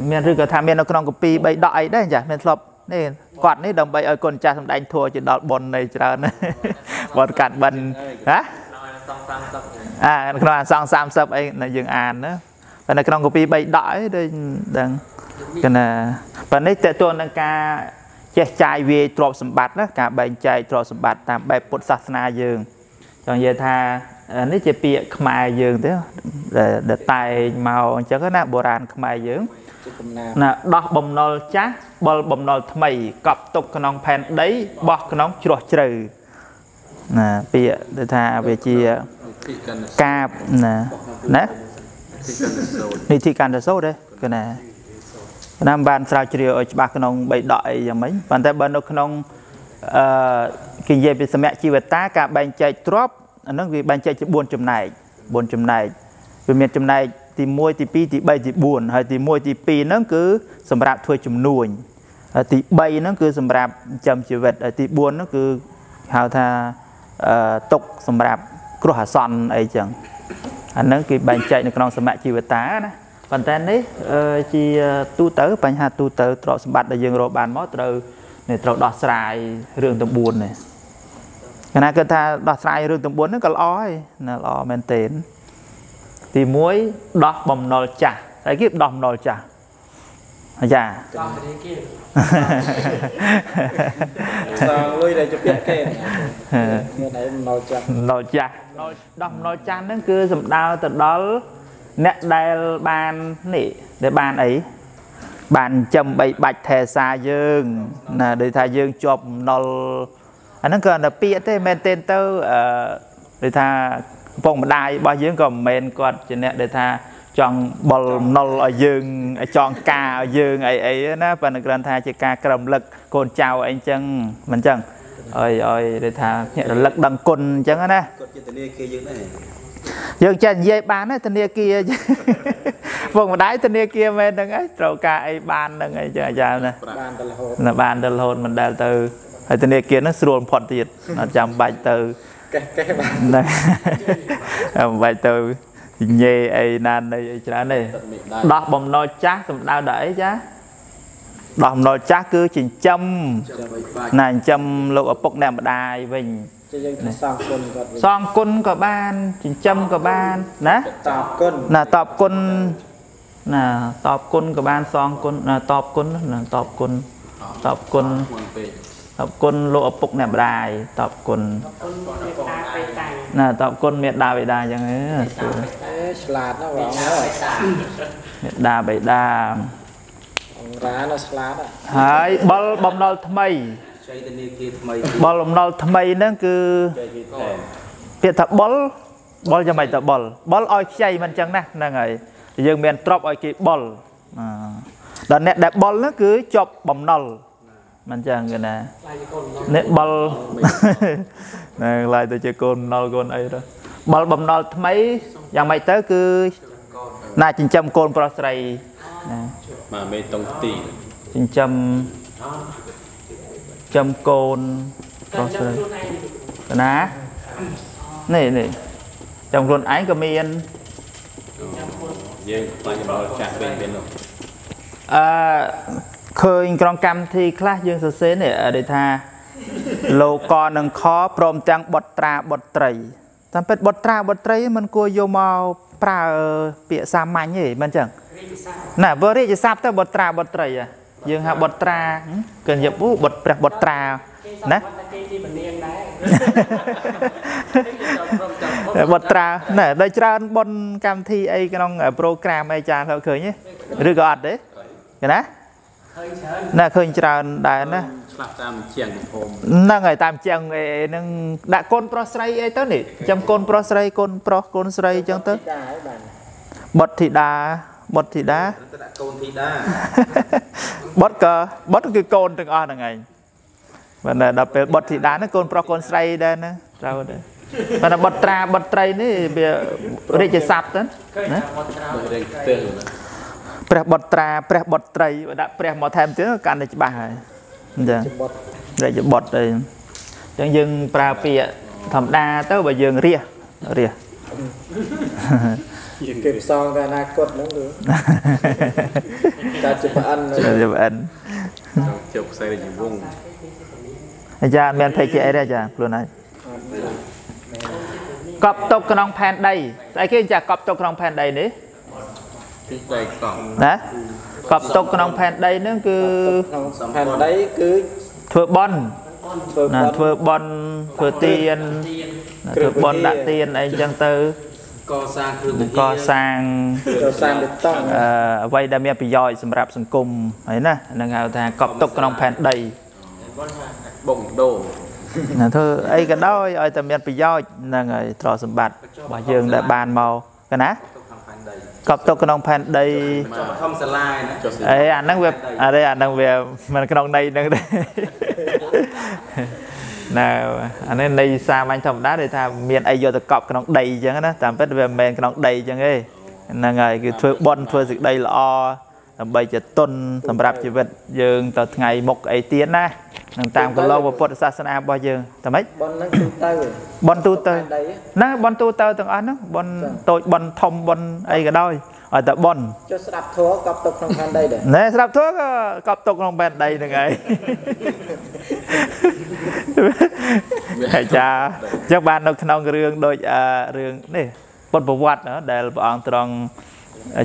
Miền rừng tham miền nó còn có pi bay đại đấy nhỉ miền sập này quạt này đồng bay ở con cha thằng đánh thua chỉ đọt bồn này cho nên bồn cạn bần á à còn sang sam sập ấy là dừng ăn nữa và nó còn có pi bay đại đây đằng cái là và đấy tệ tuôn là cả chạy về trộm sầm bát đó cả bệnh chạy trộm sầm bát tạm bài Phật sát na dừng còn về tha nếu chỉ bị khmai dường thế, để tài màu cho cái na bồ đàn khmai dường, là đọt bầm nồi chát, bầm nồi thay cặp tục con nòng phèn đấy, bọt con nòng chùa trừ, là bị để thà về chia ca là nè, đi thi can là số đấy, cái này nam ban sao chiều ở ba con nòng bảy đợi giờ mấy, bàn tay bên đâu con nòng kinh về bị xem mẹ chi về tá cả bàn chạy drop nó vì bàn chạy chỉ buồn chấm này vì miền chấm này thì môi thì pi thì bay thì buồn hay thì môi thì pi nó cứ sầm rạp thôi chấm nuôi thì bay nó cứ sầm rạp chấm chỉ vật thì buồn nó cứ hào tha tục sầm rạp cứ hả son ấy chẳng anh nó cái bàn chạy nó còn sầm rạp chỉ vật tá đó còn tên đấy chỉ tu tớ bàn hà tu tớ trọ sầm bạt là dừng rồi bàn mót rồi này trọ đọt xài rừng tầm buồn này cái này cơ ta đọt sai rừng tầm bốn nó còn ói là lo men tên thì muối đọt bầm nồi chả thấy cái đọt nồi chả chả nồi chả nó cứ dầm đau từ đó nét đai bàn nỉ để bàn ấy bàn chầm bậy bạch thề xa dương là để thà dương chộp nồi anh nó còn là pia thế men tên tơ để tha vòng đai bao nhiêu còn men còn cho nên để tha chọn bầu nol ở dương chọn ca ở dương ấy nó và nó còn tha chỉ ca cầm lực cồn chào anh chân mình chân ơi để tha lực bằng cồn chân á dương chân dây bán ấy tên kia kia vòng đai tên kia men đừng ấy trâu ca ấy ban đừng ấy giờ này là ban đờ hồn mình đờ từ hay tên kia nó sôi phật tiệt nó chạm bài từ bài từ nhẹ ấy nan đây cho này đo bầm nồi chát tụm đau đẩy chá đo bầm nồi chát cứ chỉnh châm nàng châm lộ ở bốc nè mà đài mình son côn của ban chỉnh châm của ban nè là tọp côn là tọp côn của ban son côn là tọp côn là tọp côn tập quân lộ bục nẹp đài tập quân là tập quân miệt đà bệ đà chẳng ấy miệt đà bệ đà hai bom nol thay nó cứ biệt thập bol cho mày tập bol oi chay mình chẳng nè là người dường miền drop oi kì bol đợt nẹt đẹp bol nó cứ chọc bom nol mình chẳng cái này nét bal này lại tôi chơi côn nol côn ấy đó bal bầm nol mấy dòng mày tới cứ na 900 côn prosray mà mê tông tì 900 côn prosray ná này trong luôn ái comment khơi con cam thì class dương sơ xế này ở đây tha lô con nâng khó prom tăng bọt trầy tam pet bọt trầy mình cua vô màu pra bịa xa mạnh gì mình chẳng nè vừa đi chỉ sắp tới bọt trầy à dương hạ bọt tra cần nhập vũ bọt tra nè bọt tra nè đây trên bon cam thi ấy cái nông program ấy cha thôi khơi nhé rưỡi gọt đấy cái đó nè khơi tràn đại nè ngày tam chèng nâng đã con prosray ấy tới nè chăm con prosray chẳng tới bật thì đá bật cái con từng o là ngày và là đập bật thì đá nó con prosray đây nè trao đây và là bật trai nè về để chơi sập đóព្រះបតត្រីដាក់ព្រះមកថែមទៀតកាន់តែច្បាស់ហើយអញ្ចឹងរាជបតអីអញ្ចឹងយើងប្រើពាក្យធម្មតាទៅបើយើងរះគេផ្សងទៅអនាគតហ្នឹងគឺ chụp ăn chụp xây được vùng anh cha men thấy chị ấy đây cha luôn này cọp tộc con pan đây ai kia cha cọp tộc con pan đây đấy nè cọp tộc con pan đây nữa cứ pan đấy cứ thưa bon thưa tiền thưa bon đã tiền anh chẳng tư co sang vậy đã miệt bị giỏi sầm rạp sầm cùng ấy nè nàng hào thà cọp tộc con pan đây bổng đồ thưa ấy cái đó ơi tầm miệt bị giỏi nàng người trò sầm bạt bà dương đã bàn màu cái ná cọp tộc con pan đây ấy anh đang về à đây anh đang về mà con đây đang đây nào anh ấy đây xa anh thầm đá để tha miền ai vô tập cọp cái nón đầy chẳng đó tạm vết về miền cái nón đầy chẳng ấy là ngày cứ thuê bon thuê dịch đây là o bây giờ tuần làm rạp chỉ vật dường từ ngày một ấy tiếng na làm tạm còn lâu một phút sasana bao giờ tầm ấy bon tu tơ nó bon tu tơ từng ăn đó bon tôi bon thông bon ấy cái đôi ở tập bon cho sạp thua cọp tục nông bàn đây đấy nè sạp thua cọp tục nông bàn đây này ngay cha chắc bạn đâu nông riêng đôi riêng này bột bột quạt nữa để bọn trong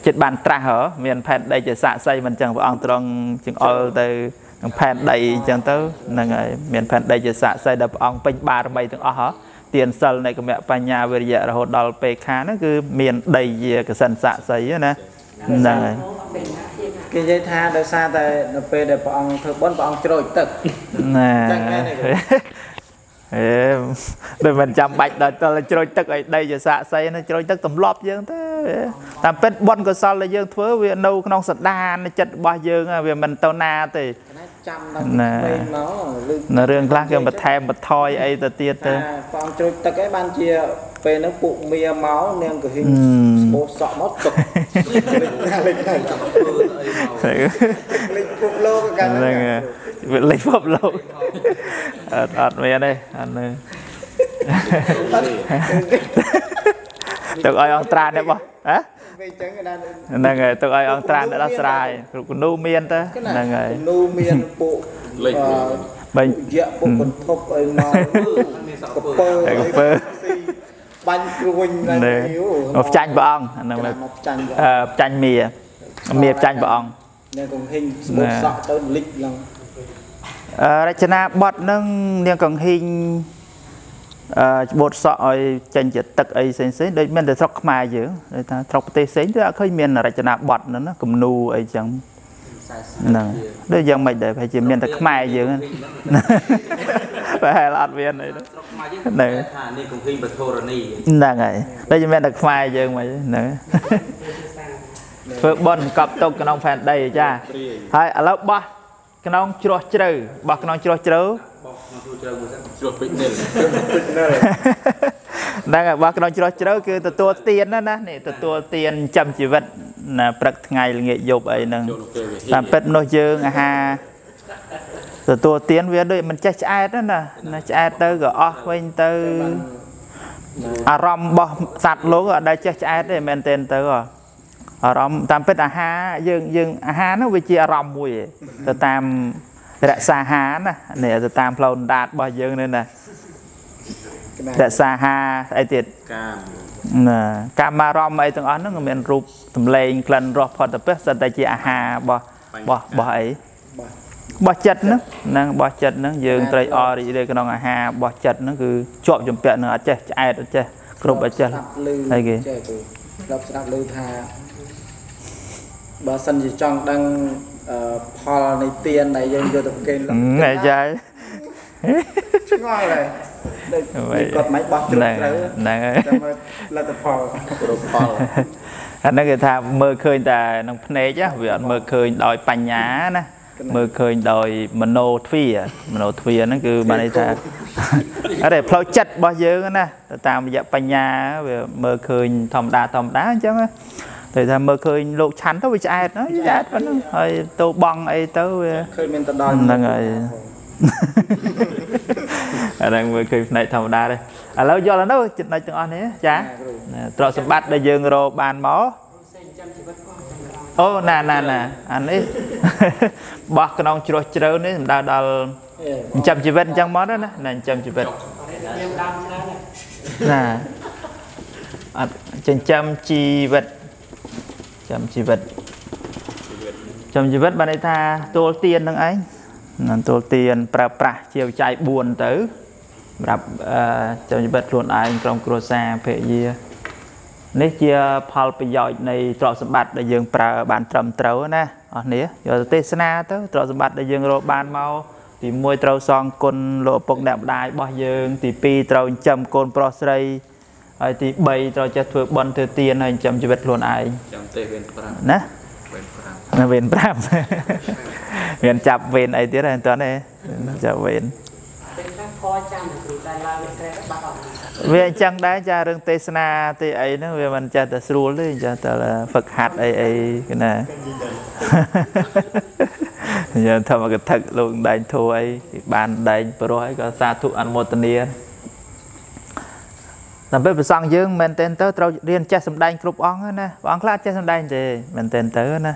trên bàn tra hở miền phèn đây chỉ xạ xây mình chẳng bọn trong chừng ở từ phèn đây chẳng tới là người miền phèn đây chỉ xạ xây đập ông pin ba trăm bảy từng hở tiền sờ này của mẹ bà nhà về giờ là hồ đào pk nó cứ miền đầy về cái sân xạ xây nè này cái dây tha đời xa tại nó về để bọn thợ bón bọn trôi tật nè đời mình chăm bạch đời tôi là trôi tật ở đây giờ xạ xây nó trôi tật tầm lọp dương thế tạm pet bón của sao là dương thưa về nâu non sạch đa nó chật bao dương về mình tàu na thì nó riêng khác cái bật thèm bật thoi ấy ta tiệt thôi còn trôi tật cái ban chia về nó phụ mía máu nên cái hình bột sọ mót cục lịch pháp lâu ăn mẹ đây ăn tụi ơi ông tràn đấy bò hả là người tụi ơi ông tràn đã xài cũng nu miên ta là người nu miên bộ bệnh dẹp bộ quần thục ấy màu cờ bánh ruin này mọc chanh bọ ong chanh mìa chanh bọ ong nên còn hình một sọ tới lịch lòng Rachana bọt nâng nên còn hình bột sọ chanh chật tật ấy xinh xinh đây mình để thọc mai dữ đây ta thọc tê xinh ra khơi miền là Rachana bọt nó cầm nu ấy chẳng đây dân mình để phải chỉ miền thọc mai dữ phải là ăn viên này đó này là ngày đây chỉ miền thọc mai dữ mày nữa phơi bẩn cặp tông cái nông phèn đầy cha hai à lớp ba cái nông chua chua bạc cái nông chua chua đang ở bạc cái nông chua chua cứ từ tua tiền đó nè này từ tua tiền chăm chỉ vật là bật ngày nghệ dục ấy nè làm bật nồi dưa ha từ tua tiền về đây mình chạy chạy đó nè nó chạy tới gõ quanh tới à rom bò sạt lúa ở đây chạy chạy để mình tên tới rồi rộng tam pet aha dương aha nó về chia rộng mùi từ tam đại xa há nè này từ tam lâu đạt bao dương nên nè đại xa ha ai tiệt nè camarom ai từng ăn nó người miền rụp tầm lên lần rồi còn tập pet sân đại chia aha bỏ ấy bỏ chật nữa năng bỏ chật nữa dương tây o đi đây cái nông aha bỏ chật nó cứ trộn chụp pet nữa chơi ai đó chơi group ở chơi hay kì bà sân chỉ trong đang phò này tiền này dân vô tập kênh lắm ngày trai chứ ngon này đây cột máy bọc trước này là tập phò anh nói người ta mơ khơi ta nông phnê chứ vì anh mơ khơi đòi pành nhá nè mơ khơi đòi mano thia nó cứ bà này ta ở đây phao chật bao nhiêu nè tạm dạ pành nhá về mơ khơi thòng đá chứ thì ta mơ khơi lộ chắn tới với ai nó dắt vẫn hơi tô bong ấy tới khơi mình ta đòi là người đang mơ khơi này thầm đa đây à lâu do là đâu chuyện này từng ăn thế chả trọ sập bát đây dương rồi bàn máu ô nè anh ấy bọc con chuột trâu đấy đào đào chậm chỉ vết chẳng món đó nè nè chậm chỉ vết nè chậm chỉ vết chậm chỉ vết chậm chỉ vết bạn ấy tha tô tiền đang ấy tô tiền pra pra chiều chạy buồn tử gặp chậm chỉ vết luôn ai trong cua xa phê gì nếu chia phal bây giờ này trò sầm bạt đại dương pra bàn trầm trâu nè ở nè giờ tê sna tới trò sầm bạt đại dương rồi bàn mau thì môi trâu son côn lộ bọc đẹp đại bao dương thì pi trâu chầm côn prosray thì bay trâu cho thuộc bần thừa tiền này chầm chỉ biết luôn ai nè ven pram ven chập ven ai tiếc này tớ này chập ven về chẳng đá cha rừng tê sna thì ấy nó về mình cha ta srul đấy cha ta là Phật hạt ấy ấy cái này giờ thầm cái thật luôn đánh thôi bàn đánh rồi có sa thụ ăn một tiền làm bếp sang dương mình tên tới trâu riêng cha sầm đánh cướp ong nè ong lát cha sầm đánh thì mình tên tới nè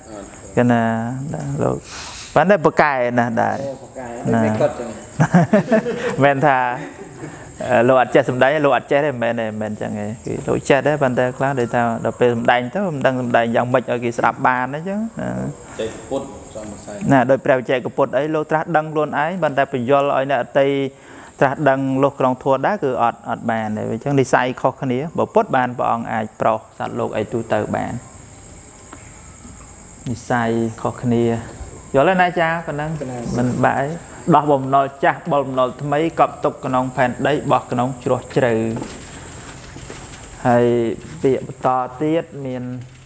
cái là vấn đề bậc cài nè đại mình thà lụa che sầm đáy lụa che đấy mẹ chẳng nghe cái lụa che đấy bạn ta class để tao đập về sầm đáy tao đang sầm đáy dòng mệt ở cái sập bàn đấy chứ nè đôi bèo che cái bột ấy lô trát đăng luôn ấy bạn ta phải do loại nè tây trát đăng lô còn thua đá cứ ọt ọt bàn này với chứ đi sai khó khăn đấy bỏ bột bàn bỏ ông ai pro sát lô ấy tu tờ bàn đi sai khó khăn đấy giờ lên nãy cha còn đang mình bãi đo bồng nồi cha bồng nồi mấy cặp tục con ông phèn đấy bọt con ông chuột trừ hay bị to tiết miền